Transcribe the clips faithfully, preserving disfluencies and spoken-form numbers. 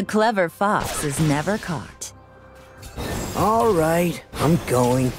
A clever fox is never caught. All right, I'm going.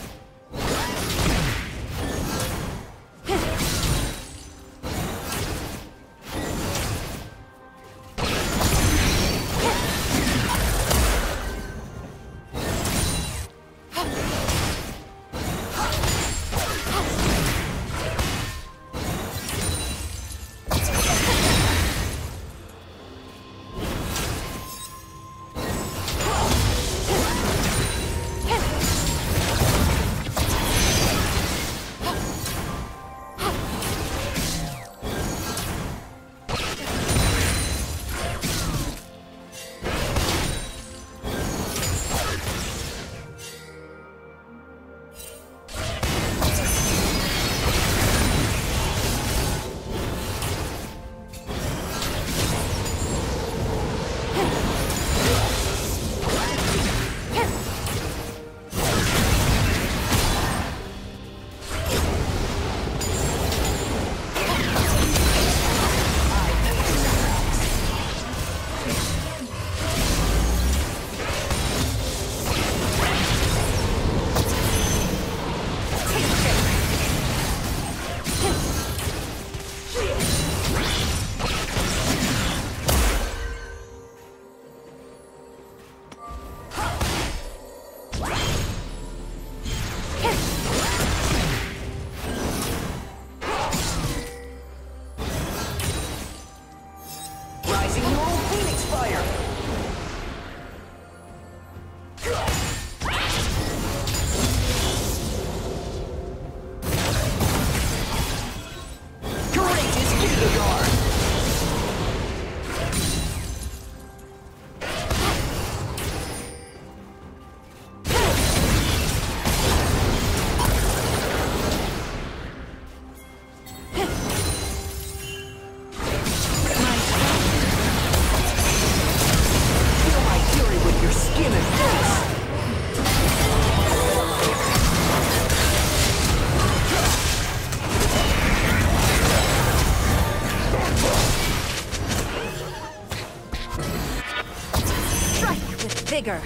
Bigger.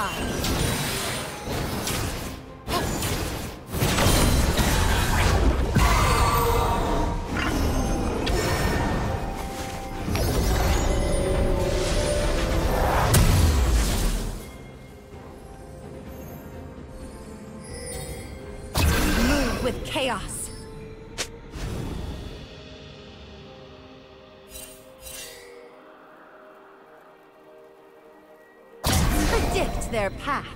Move with chaos. Predict their path.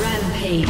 Rampage.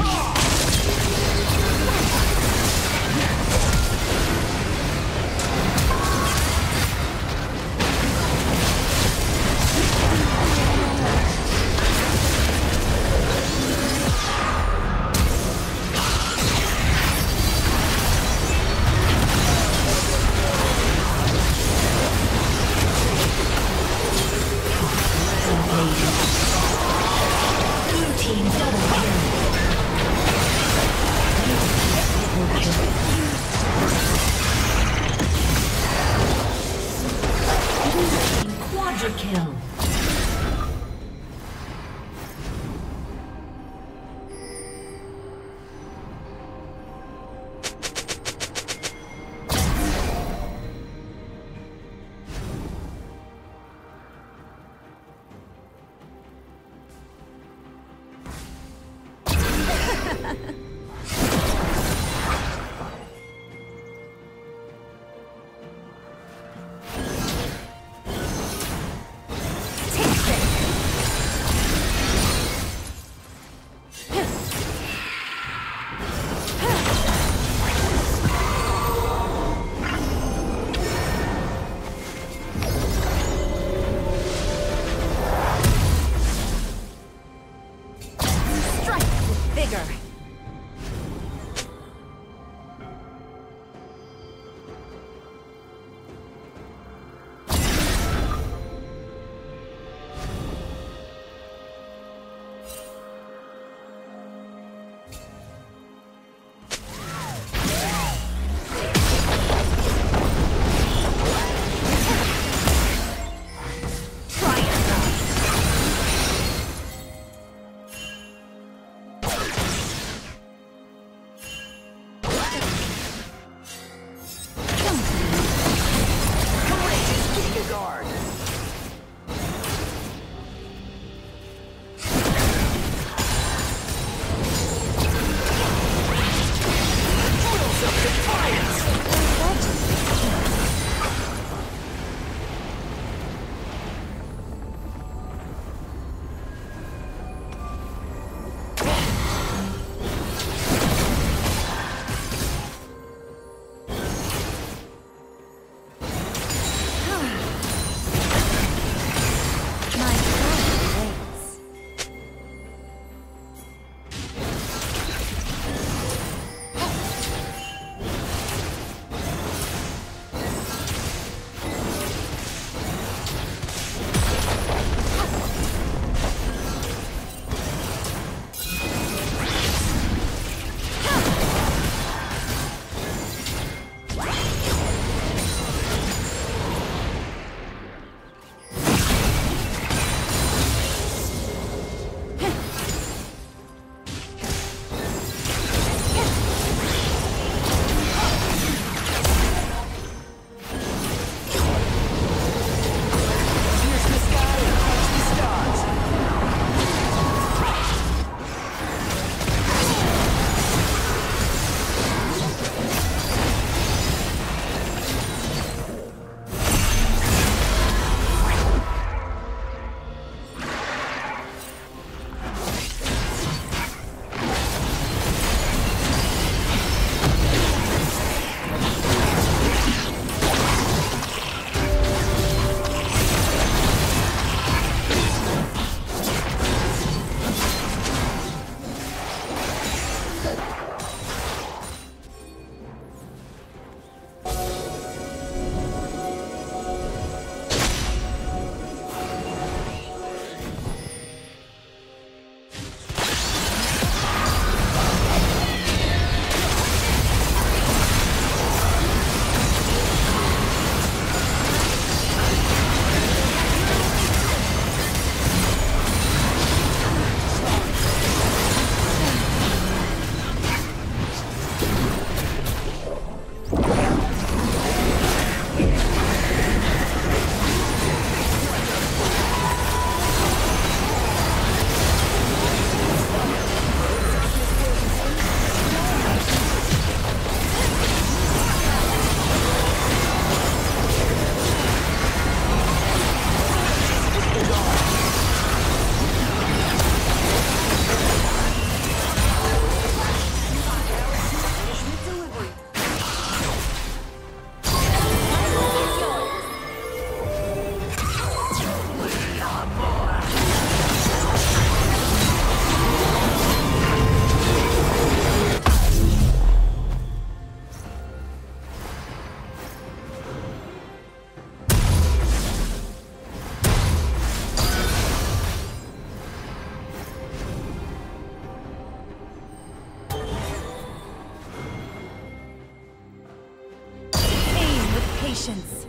patience.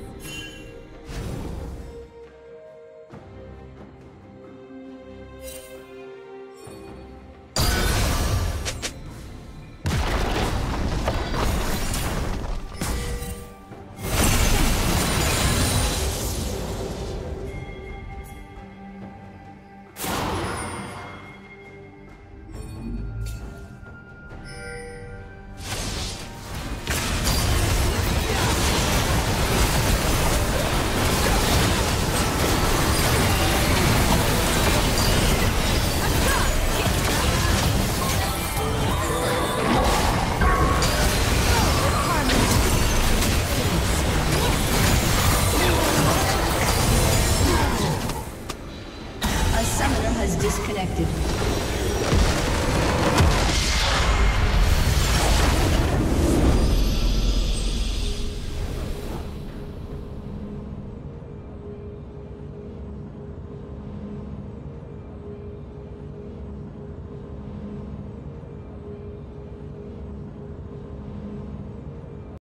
Disconnected.